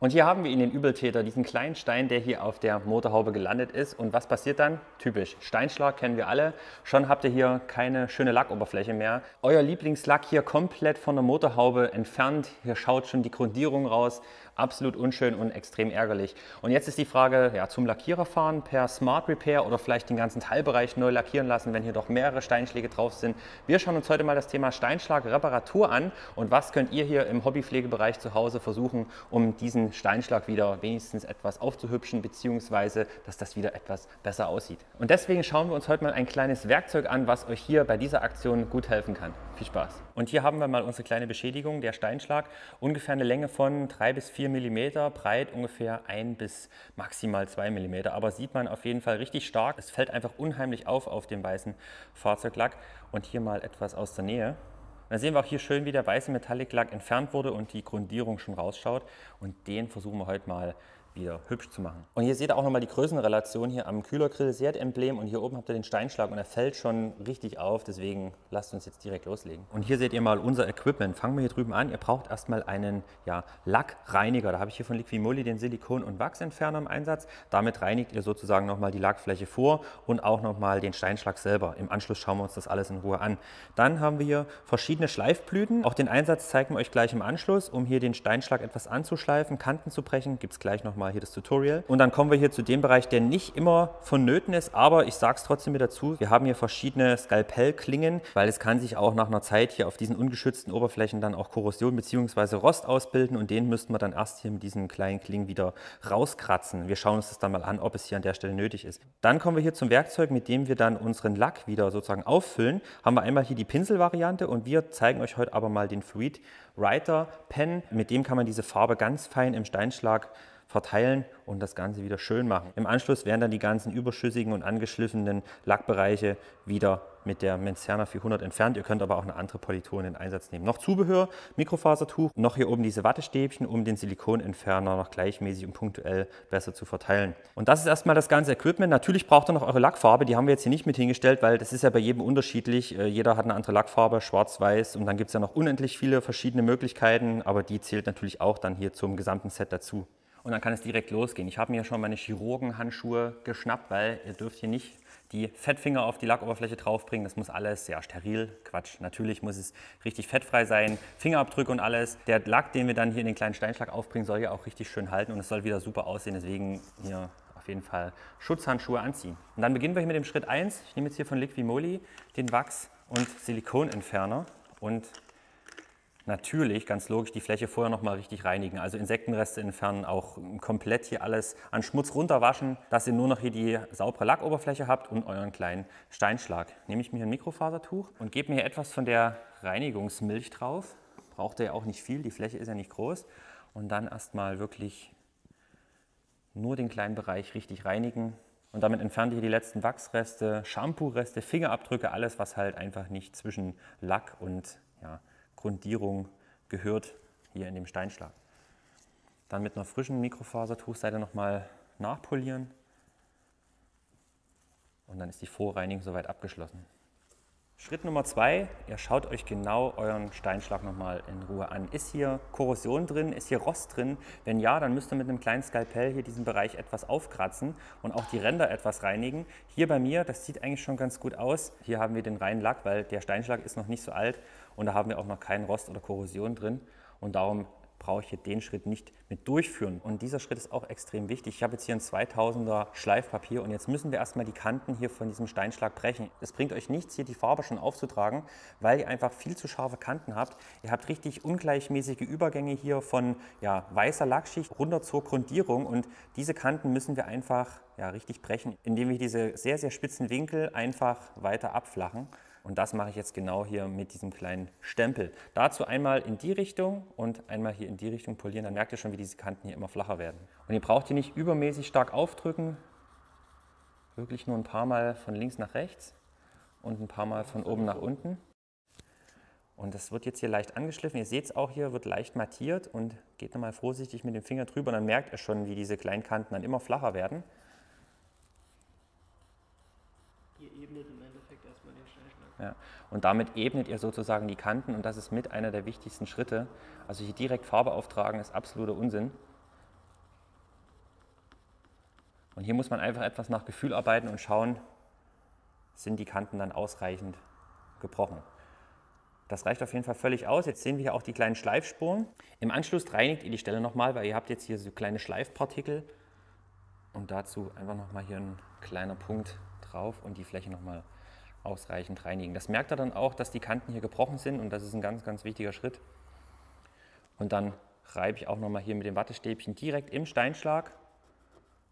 Und hier haben wir ihn, den Übeltäter, diesen kleinen Stein, der hier auf der Motorhaube gelandet ist. Und was passiert dann? Typisch, Steinschlag kennen wir alle. Schon habt ihr hier keine schöne Lackoberfläche mehr. Euer Lieblingslack hier komplett von der Motorhaube entfernt. Hier schaut schon die Grundierung raus. Absolut unschön und extrem ärgerlich. Und jetzt ist die Frage, ja, zum Lackierer fahren per Smart Repair oder vielleicht den ganzen Teilbereich neu lackieren lassen, wenn hier doch mehrere Steinschläge drauf sind. Wir schauen uns heute mal das Thema Steinschlagreparatur an und was könnt ihr hier im Hobbypflegebereich zu Hause versuchen, um diesen Steinschlag wieder wenigstens etwas aufzuhübschen bzw. dass das wieder etwas besser aussieht. Und deswegen schauen wir uns heute mal ein kleines Werkzeug an, was euch hier bei dieser Aktion gut helfen kann. Viel Spaß! Und hier haben wir mal unsere kleine Beschädigung, der Steinschlag, ungefähr eine Länge von 3 bis 4 mm, breit ungefähr 1 bis maximal 2 mm. Aber sieht man auf jeden Fall richtig stark. Es fällt einfach unheimlich auf dem weißen Fahrzeuglack. Und hier mal etwas aus der Nähe. Und dann sehen wir auch hier schön, wie der weiße Metalliclack entfernt wurde und die Grundierung schon rausschaut. Und den versuchen wir heute mal wieder hübsch zu machen. Und hier seht ihr auch nochmal die Größenrelation hier am Kühlergrill, Seat-Emblem, und hier oben habt ihr den Steinschlag und er fällt schon richtig auf, deswegen lasst uns jetzt direkt loslegen. Und hier seht ihr mal unser Equipment. Fangen wir hier drüben an. Ihr braucht erstmal einen Lackreiniger. Da habe ich hier von Liqui Moly den Silikon- und Wachsentferner im Einsatz. Damit reinigt ihr sozusagen nochmal die Lackfläche vor und auch nochmal den Steinschlag selber. Im Anschluss schauen wir uns das alles in Ruhe an. Dann haben wir hier verschiedene Schleifblüten. Auch den Einsatz zeigen wir euch gleich im Anschluss, um hier den Steinschlag etwas anzuschleifen, Kanten zu brechen. Gibt es gleich nochmal hier das Tutorial. Und dann kommen wir hier zu dem Bereich, der nicht immer vonnöten ist, aber ich sage es trotzdem mit dazu, wir haben hier verschiedene Skalpellklingen, weil es kann sich auch nach einer Zeit hier auf diesen ungeschützten Oberflächen dann auch Korrosion bzw. Rost ausbilden, und den müssten wir dann erst hier mit diesen kleinen Klingen wieder rauskratzen. Wir schauen uns das dann mal an, ob es hier an der Stelle nötig ist. Dann kommen wir hier zum Werkzeug, mit dem wir dann unseren Lack wieder sozusagen auffüllen. Haben wir einmal hier die Pinselvariante, und wir zeigen euch heute aber mal den Fluid Writer Pen. Mit dem kann man diese Farbe ganz fein im Steinschlag verteilen und das Ganze wieder schön machen. Im Anschluss werden dann die ganzen überschüssigen und angeschliffenen Lackbereiche wieder mit der Menzerna 400 entfernt. Ihr könnt aber auch eine andere Politur in den Einsatz nehmen. Noch Zubehör, Mikrofasertuch, noch hier oben diese Wattestäbchen, um den Silikonentferner noch gleichmäßig und punktuell besser zu verteilen. Und das ist erstmal das ganze Equipment. Natürlich braucht ihr noch eure Lackfarbe, die haben wir jetzt hier nicht mit hingestellt, weil das ist ja bei jedem unterschiedlich. Jeder hat eine andere Lackfarbe, schwarz, weiß, und dann gibt es ja noch unendlich viele verschiedene Möglichkeiten, aber die zählt natürlich auch dann hier zum gesamten Set dazu. Und dann kann es direkt losgehen. Ich habe mir schon meine Chirurgenhandschuhe geschnappt, weil ihr dürft hier nicht die Fettfinger auf die Lackoberfläche draufbringen. Das muss alles sehr steril. Quatsch. Natürlich muss es richtig fettfrei sein. Fingerabdrücke und alles. Der Lack, den wir dann hier in den kleinen Steinschlag aufbringen, soll ja auch richtig schön halten und es soll wieder super aussehen. Deswegen hier auf jeden Fall Schutzhandschuhe anziehen. Und dann beginnen wir hier mit dem Schritt 1. Ich nehme jetzt hier von Liqui Moly den Wachs- und Silikonentferner und natürlich, ganz logisch, die Fläche vorher nochmal richtig reinigen, also Insektenreste entfernen, auch komplett hier alles an Schmutz runterwaschen, dass ihr nur noch hier die saubere Lackoberfläche habt und euren kleinen Steinschlag. Nehme ich mir ein Mikrofasertuch und gebe mir hier etwas von der Reinigungsmilch drauf. Braucht ihr ja auch nicht viel, die Fläche ist ja nicht groß. Und dann erstmal wirklich nur den kleinen Bereich richtig reinigen. Und damit entfernt ihr die letzten Wachsreste, Shampoo-Reste, Fingerabdrücke, alles, was halt einfach nicht zwischen Lack und Grundierung gehört hier in dem Steinschlag. Dann mit einer frischen Mikrofasertuchseite nochmal nachpolieren und dann ist die Vorreinigung soweit abgeschlossen. Schritt Nummer 2, ihr schaut euch genau euren Steinschlag nochmal in Ruhe an. Ist hier Korrosion drin? Ist hier Rost drin? Wenn ja, dann müsst ihr mit einem kleinen Skalpell hier diesen Bereich etwas aufkratzen und auch die Ränder etwas reinigen. Hier bei mir, das sieht eigentlich schon ganz gut aus. Hier haben wir den reinen Lack, weil der Steinschlag ist noch nicht so alt und da haben wir auch noch keinen Rost oder Korrosion drin, und darum brauche ich hier den Schritt nicht mit durchführen. Und dieser Schritt ist auch extrem wichtig. Ich habe jetzt hier ein 2000er Schleifpapier und jetzt müssen wir erstmal die Kanten hier von diesem Steinschlag brechen. Es bringt euch nichts, hier die Farbe schon aufzutragen, weil ihr einfach viel zu scharfe Kanten habt. Ihr habt richtig ungleichmäßige Übergänge hier von weißer Lackschicht runter zur Grundierung, und diese Kanten müssen wir einfach richtig brechen, indem wir diese sehr, sehr spitzen Winkel einfach weiter abflachen. Und das mache ich jetzt genau hier mit diesem kleinen Stempel. Dazu einmal in die Richtung und einmal hier in die Richtung polieren. Dann merkt ihr schon, wie diese Kanten hier immer flacher werden. Und ihr braucht hier nicht übermäßig stark aufdrücken. Wirklich nur ein paar Mal von links nach rechts und ein paar Mal von oben nach unten. Und das wird jetzt hier leicht angeschliffen. Ihr seht es auch hier, wird leicht mattiert, und geht nochmal vorsichtig mit dem Finger drüber. Und dann merkt ihr schon, wie diese kleinen Kanten dann immer flacher werden. Ja. Und damit ebnet ihr sozusagen die Kanten, und das ist mit einer der wichtigsten Schritte. Also hier direkt Farbe auftragen ist absoluter Unsinn. Und hier muss man einfach etwas nach Gefühl arbeiten und schauen, sind die Kanten dann ausreichend gebrochen. Das reicht auf jeden Fall völlig aus. Jetzt sehen wir hier auch die kleinen Schleifspuren. Im Anschluss reinigt ihr die Stelle nochmal, weil ihr habt jetzt hier so kleine Schleifpartikel. Und dazu einfach nochmal hier ein kleiner Punkt drauf und die Fläche nochmal ausreichend reinigen. Das merkt ihr dann auch, dass die Kanten hier gebrochen sind und das ist ein ganz, ganz wichtiger Schritt. Und dann reibe ich auch nochmal hier mit dem Wattestäbchen direkt im Steinschlag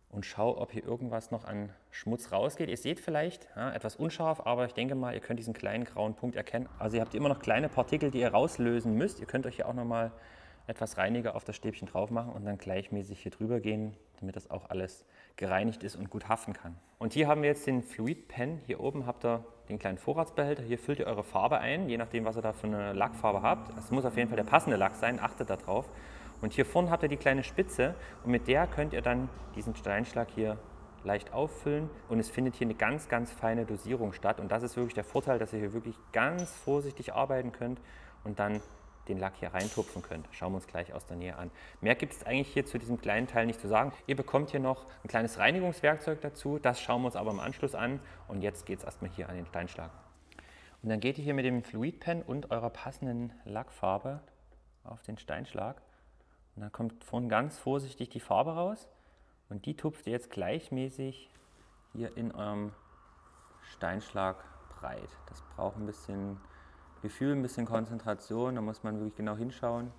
und schaue, ob hier irgendwas noch an Schmutz rausgeht. Ihr seht vielleicht, ja, etwas unscharf, aber ich denke mal, ihr könnt diesen kleinen grauen Punkt erkennen. Also ihr habt immer noch kleine Partikel, die ihr rauslösen müsst. Ihr könnt euch hier auch nochmal etwas Reiniger auf das Stäbchen drauf machen und dann gleichmäßig hier drüber gehen, damit das auch alles gereinigt ist und gut haften kann. Und hier haben wir jetzt den Fluid Pen. Hier oben habt ihr den kleinen Vorratsbehälter. Hier füllt ihr eure Farbe ein, je nachdem, was ihr da für eine Lackfarbe habt. Es muss auf jeden Fall der passende Lack sein, achtet da drauf. Und hier vorne habt ihr die kleine Spitze und mit der könnt ihr dann diesen Steinschlag hier leicht auffüllen und es findet hier eine ganz, ganz feine Dosierung statt. Und das ist wirklich der Vorteil, dass ihr hier wirklich ganz vorsichtig arbeiten könnt und dann den Lack hier reintupfen könnt. Schauen wir uns gleich aus der Nähe an. Mehr gibt es eigentlich hier zu diesem kleinen Teil nicht zu sagen. Ihr bekommt hier noch ein kleines Reinigungswerkzeug dazu, das schauen wir uns aber im Anschluss an und jetzt geht es erstmal hier an den Steinschlag. Und dann geht ihr hier mit dem Fluid Pen und eurer passenden Lackfarbe auf den Steinschlag und dann kommt vorne ganz vorsichtig die Farbe raus und die tupft ihr jetzt gleichmäßig hier in eurem Steinschlag breit. Das braucht ein bisschen Gefühl, ein bisschen Konzentration, da muss man wirklich genau hinschauen.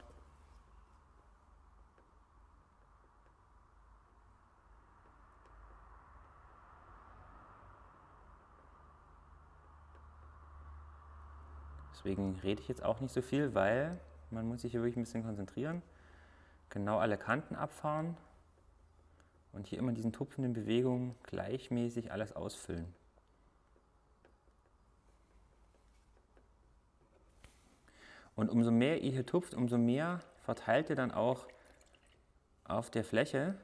Deswegen rede ich jetzt auch nicht so viel, weil man muss sich hier wirklich ein bisschen konzentrieren. Genau alle Kanten abfahren und hier immer diesen tupfenden Bewegungen gleichmäßig alles ausfüllen. Und umso mehr ihr hier tupft, umso mehr verteilt ihr dann auch auf der Fläche.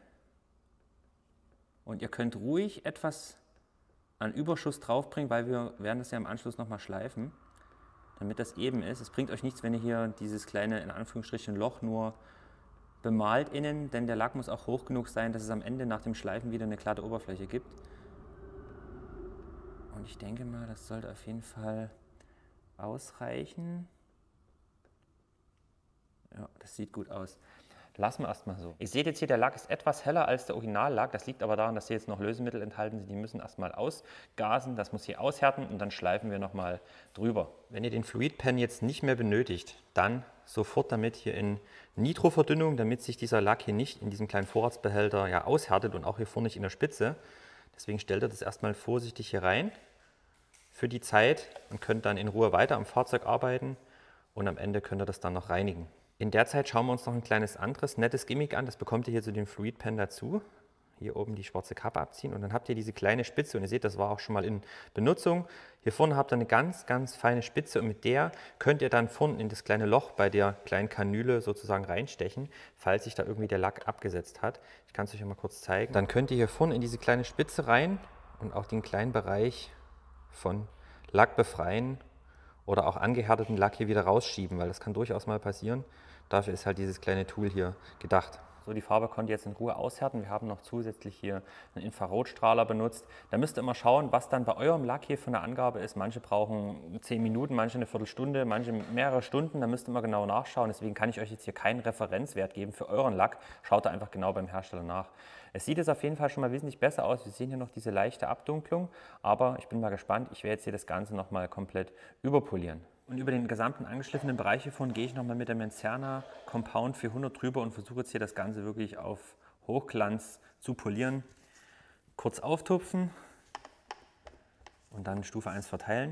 Und ihr könnt ruhig etwas an Überschuss draufbringen, weil wir werden das ja im Anschluss nochmal schleifen, damit das eben ist. Es bringt euch nichts, wenn ihr hier dieses kleine, in Anführungsstrichen, Loch nur bemalt innen, denn der Lack muss auch hoch genug sein, dass es am Ende nach dem Schleifen wieder eine glatte Oberfläche gibt. Und ich denke mal, das sollte auf jeden Fall ausreichen. Ja, das sieht gut aus. Lassen wir erstmal so. Ihr seht jetzt hier, der Lack ist etwas heller als der Originallack. Das liegt aber daran, dass hier jetzt noch Lösemittel enthalten sind. Die müssen erstmal ausgasen, das muss hier aushärten und dann schleifen wir nochmal drüber. Wenn ihr den Fluid Pen jetzt nicht mehr benötigt, dann sofort damit hier in Nitro-Verdünnung, damit sich dieser Lack hier nicht in diesem kleinen Vorratsbehälter ja aushärtet und auch hier vorne nicht in der Spitze. Deswegen stellt ihr das erstmal vorsichtig hier rein für die Zeit und könnt dann in Ruhe weiter am Fahrzeug arbeiten und am Ende könnt ihr das dann noch reinigen. In der Zeit schauen wir uns noch ein kleines anderes nettes Gimmick an, das bekommt ihr hier zu dem Fluid Pen dazu. Hier oben die schwarze Kappe abziehen und dann habt ihr diese kleine Spitze und ihr seht, das war auch schon mal in Benutzung. Hier vorne habt ihr eine ganz, ganz feine Spitze und mit der könnt ihr dann vorne in das kleine Loch bei der kleinen Kanüle sozusagen reinstechen, falls sich da irgendwie der Lack abgesetzt hat. Ich kann es euch ja mal kurz zeigen. Dann könnt ihr hier vorne in diese kleine Spitze rein und auch den kleinen Bereich von Lack befreien oder auch angehärteten Lack hier wieder rausschieben, weil das kann durchaus mal passieren. Dafür ist halt dieses kleine Tool hier gedacht. So, die Farbe konnte jetzt in Ruhe aushärten. Wir haben noch zusätzlich hier einen Infrarotstrahler benutzt. Da müsst ihr immer schauen, was dann bei eurem Lack hier für eine Angabe ist. Manche brauchen 10 Minuten, manche eine Viertelstunde, manche mehrere Stunden. Da müsst ihr immer genau nachschauen. Deswegen kann ich euch jetzt hier keinen Referenzwert geben für euren Lack. Schaut da einfach genau beim Hersteller nach. Es sieht jetzt auf jeden Fall schon mal wesentlich besser aus. Wir sehen hier noch diese leichte Abdunklung, aber ich bin mal gespannt. Ich werde jetzt hier das Ganze nochmal komplett überpolieren. Und über den gesamten angeschliffenen Bereich hiervon gehe ich nochmal mit der Menzerna Compound 400 drüber und versuche jetzt hier das Ganze wirklich auf Hochglanz zu polieren. Kurz auftupfen und dann Stufe 1 verteilen.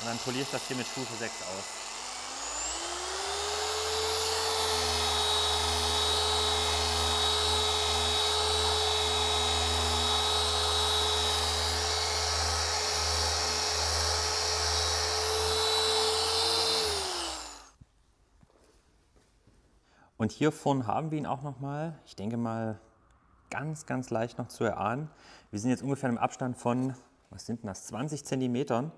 Und dann poliere ich das hier mit Stufe 6 aus. Und hier vorne haben wir ihn auch nochmal, ich denke mal ganz, ganz leicht noch zu erahnen. Wir sind jetzt ungefähr im Abstand von, was sind denn das, 20 cm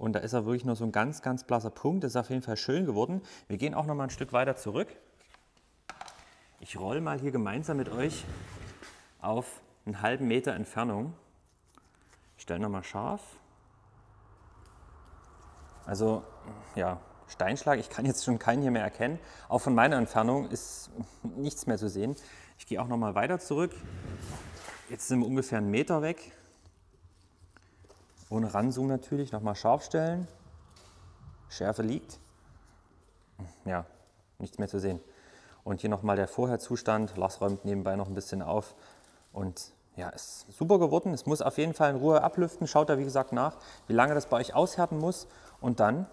Und da ist er wirklich nur so ein ganz, ganz blasser Punkt. Das ist auf jeden Fall schön geworden. Wir gehen auch noch mal ein Stück weiter zurück. Ich rolle mal hier gemeinsam mit euch auf einen halben Meter Entfernung. Ich stelle nochmal scharf. Also, ja, Steinschlag, ich kann jetzt schon keinen hier mehr erkennen. Auch von meiner Entfernung ist nichts mehr zu sehen. Ich gehe auch nochmal weiter zurück. Jetzt sind wir ungefähr einen Meter weg. Ohne Ranzoomen natürlich, nochmal scharf stellen. Schärfe liegt. Ja, nichts mehr zu sehen. Und hier nochmal der Vorherzustand. Lars räumt nebenbei noch ein bisschen auf. Und ja, ist super geworden. Es muss auf jeden Fall in Ruhe ablüften. Schaut da wie gesagt nach, wie lange das bei euch aushärten muss. Und dann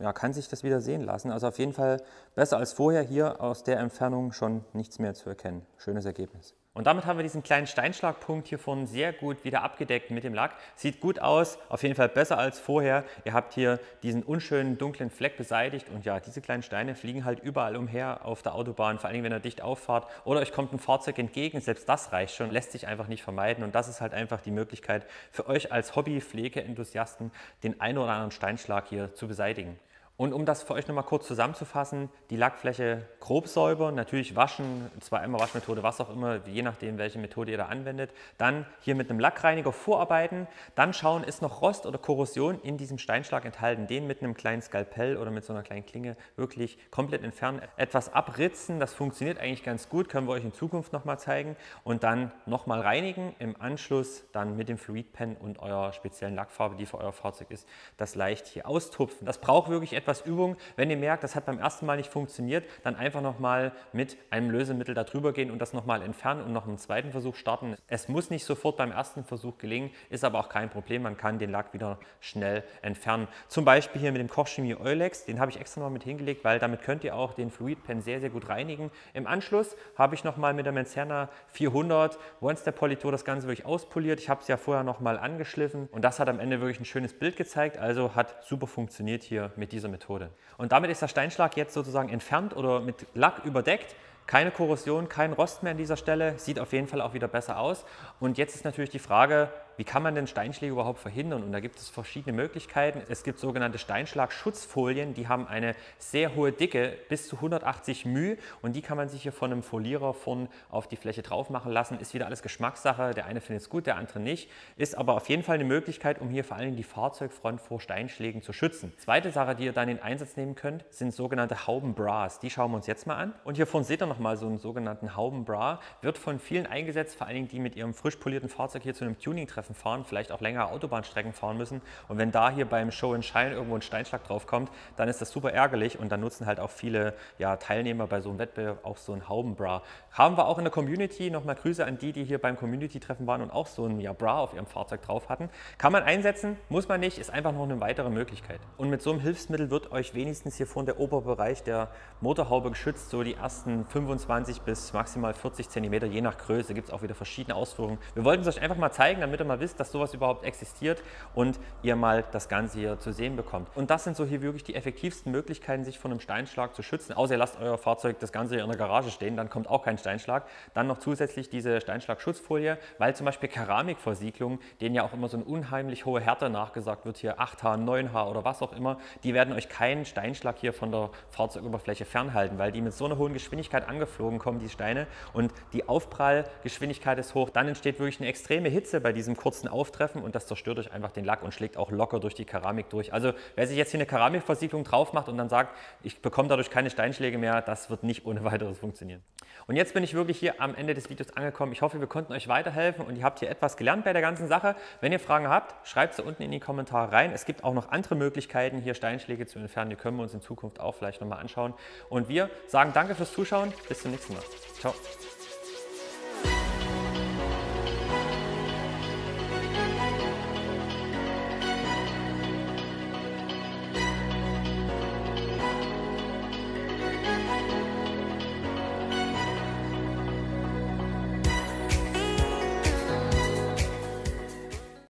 ja, kann sich das wieder sehen lassen. Also auf jeden Fall besser als vorher, hier aus der Entfernung schon nichts mehr zu erkennen. Schönes Ergebnis. Und damit haben wir diesen kleinen Steinschlagpunkt hier vorne sehr gut wieder abgedeckt mit dem Lack. Sieht gut aus, auf jeden Fall besser als vorher. Ihr habt hier diesen unschönen dunklen Fleck beseitigt und ja, diese kleinen Steine fliegen halt überall umher auf der Autobahn, vor allem wenn ihr dicht auffahrt oder euch kommt ein Fahrzeug entgegen. Selbst das reicht schon, lässt sich einfach nicht vermeiden und das ist halt einfach die Möglichkeit für euch als Hobby-Pflege-Enthusiasten, den einen oder anderen Steinschlag hier zu beseitigen. Und um das für euch nochmal kurz zusammenzufassen, die Lackfläche grob säubern, natürlich waschen, zweimal Waschmethode, was auch immer, je nachdem welche Methode ihr da anwendet. Dann hier mit einem Lackreiniger vorarbeiten, dann schauen, ist noch Rost oder Korrosion in diesem Steinschlag enthalten. Den mit einem kleinen Skalpell oder mit so einer kleinen Klinge wirklich komplett entfernen, etwas abritzen, das funktioniert eigentlich ganz gut, können wir euch in Zukunft nochmal zeigen. Und dann nochmal reinigen, im Anschluss dann mit dem Fluid Pen und eurer speziellen Lackfarbe, die für euer Fahrzeug ist, das leicht hier austupfen. Das braucht wirklich etwas Übung. Wenn ihr merkt, das hat beim ersten Mal nicht funktioniert, dann einfach nochmal mit einem Lösemittel darüber gehen und das nochmal entfernen und noch einen zweiten Versuch starten. Es muss nicht sofort beim ersten Versuch gelingen, ist aber auch kein Problem. Man kann den Lack wieder schnell entfernen. Zum Beispiel hier mit dem Koch Chemie Eulex, den habe ich extra noch mit hingelegt, weil damit könnt ihr auch den Fluid Pen sehr, sehr gut reinigen. Im Anschluss habe ich nochmal mit der Menzerna 400 One-Step-Politur das Ganze wirklich auspoliert. Ich habe es ja vorher nochmal angeschliffen und das hat am Ende wirklich ein schönes Bild gezeigt. Also hat super funktioniert hier mit dieser Methode. Und damit ist der Steinschlag jetzt sozusagen entfernt oder mit Lack überdeckt. Keine Korrosion, kein Rost mehr an dieser Stelle. Sieht auf jeden Fall auch wieder besser aus. Und jetzt ist natürlich die Frage, wie kann man denn Steinschläge überhaupt verhindern? Und da gibt es verschiedene Möglichkeiten. Es gibt sogenannte Steinschlagschutzfolien. Die haben eine sehr hohe Dicke, bis zu 180 μ. Und die kann man sich hier von einem Folierer vorn auf die Fläche drauf machen lassen. Ist wieder alles Geschmackssache. Der eine findet es gut, der andere nicht. Ist aber auf jeden Fall eine Möglichkeit, um hier vor allem die Fahrzeugfront vor Steinschlägen zu schützen. Zweite Sache, die ihr dann in Einsatz nehmen könnt, sind sogenannte Haubenbras. Die schauen wir uns jetzt mal an. Und hier vorn seht ihr noch mal so einen sogenannten Haubenbra, wird von vielen eingesetzt, vor allen Dingen die mit ihrem frisch polierten Fahrzeug hier zu einem Tuning-Treffen fahren, vielleicht auch längere Autobahnstrecken fahren müssen und wenn da hier beim Show and Shine irgendwo ein Steinschlag drauf kommt, dann ist das super ärgerlich und dann nutzen halt auch viele ja, Teilnehmer bei so einem Wettbewerb auch so einen Haubenbra. Haben wir auch in der Community, nochmal Grüße an die, die hier beim Community-Treffen waren und auch so einen ja, Bra auf ihrem Fahrzeug drauf hatten. Kann man einsetzen, muss man nicht, ist einfach noch eine weitere Möglichkeit. Und mit so einem Hilfsmittel wird euch wenigstens hier vorne der Oberbereich der Motorhaube geschützt, so die ersten 25 bis maximal 40 cm, je nach Größe, gibt es auch wieder verschiedene Ausführungen. Wir wollten es euch einfach mal zeigen, damit ihr mal wisst, dass sowas überhaupt existiert und ihr mal das Ganze hier zu sehen bekommt. Und das sind so hier wirklich die effektivsten Möglichkeiten, sich von einem Steinschlag zu schützen, außer ihr lasst euer Fahrzeug das Ganze hier in der Garage stehen, dann kommt auch kein Steinschlag. Dann noch zusätzlich diese Steinschlagschutzfolie, weil zum Beispiel Keramikversiegelungen, denen ja auch immer so eine unheimlich hohe Härte nachgesagt wird, hier 8H, 9H oder was auch immer, die werden euch keinen Steinschlag hier von der Fahrzeugoberfläche fernhalten, weil die mit so einer hohen Geschwindigkeit angeflogen kommen, die Steine, und die Aufprallgeschwindigkeit ist hoch, dann entsteht wirklich eine extreme Hitze bei diesem kurzen Auftreffen und das zerstört euch einfach den Lack und schlägt auch locker durch die Keramik durch. Also wer sich jetzt hier eine Keramikversiegelung drauf macht und dann sagt, ich bekomme dadurch keine Steinschläge mehr, das wird nicht ohne weiteres funktionieren. Und jetzt bin ich wirklich hier am Ende des Videos angekommen. Ich hoffe, wir konnten euch weiterhelfen und ihr habt hier etwas gelernt bei der ganzen Sache. Wenn ihr Fragen habt, schreibt sie unten in die Kommentare rein. Es gibt auch noch andere Möglichkeiten, hier Steinschläge zu entfernen. Die können wir uns in Zukunft auch vielleicht nochmal anschauen. Und wir sagen danke fürs Zuschauen. Bis zum nächsten Mal. Ciao.